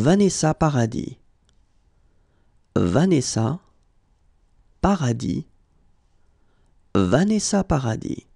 Vanessa Paradis. Vanessa Paradis. Vanessa Paradis.